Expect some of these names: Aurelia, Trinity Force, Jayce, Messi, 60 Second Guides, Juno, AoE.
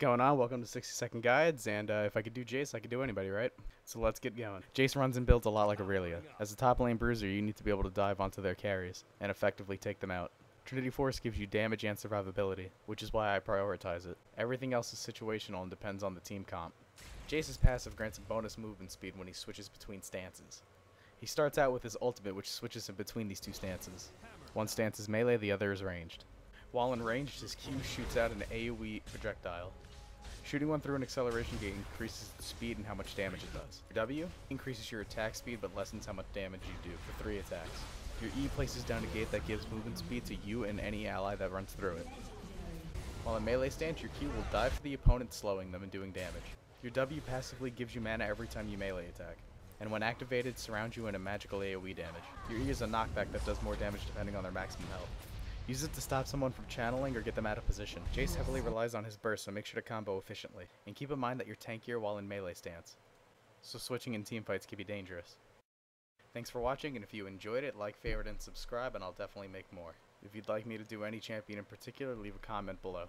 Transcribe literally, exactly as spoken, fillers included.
What's going on? Welcome to sixty second Guides, and uh, if I could do Jayce, I could do anybody, right? So let's get going. Jayce runs and builds a lot like Aurelia. As a top lane bruiser, you need to be able to dive onto their carries and effectively take them out. Trinity Force gives you damage and survivability, which is why I prioritize it. Everything else is situational and depends on the team comp. Jayce's passive grants a bonus movement speed when he switches between stances. He starts out with his ultimate, which switches him between these two stances. One stance is melee, the other is ranged. While in range, his Q shoots out an AoE projectile. Shooting one through an acceleration gate increases the speed and how much damage it does. Your W increases your attack speed but lessens how much damage you do for three attacks. Your E places down a gate that gives movement speed to you and any ally that runs through it. While in melee stance, your Q will dive for the opponent, slowing them and doing damage. Your W passively gives you mana every time you melee attack, and when activated, surrounds you in a magical AoE damage. Your E is a knockback that does more damage depending on their maximum health. Use it to stop someone from channeling or get them out of position. Jayce heavily relies on his burst, so make sure to combo efficiently. And keep in mind that you're tankier while in melee stance, so switching in teamfights can be dangerous. Thanks for watching, and if you enjoyed it, like, favorite, and subscribe, and I'll definitely make more. If you'd like me to do any champion in particular, leave a comment below.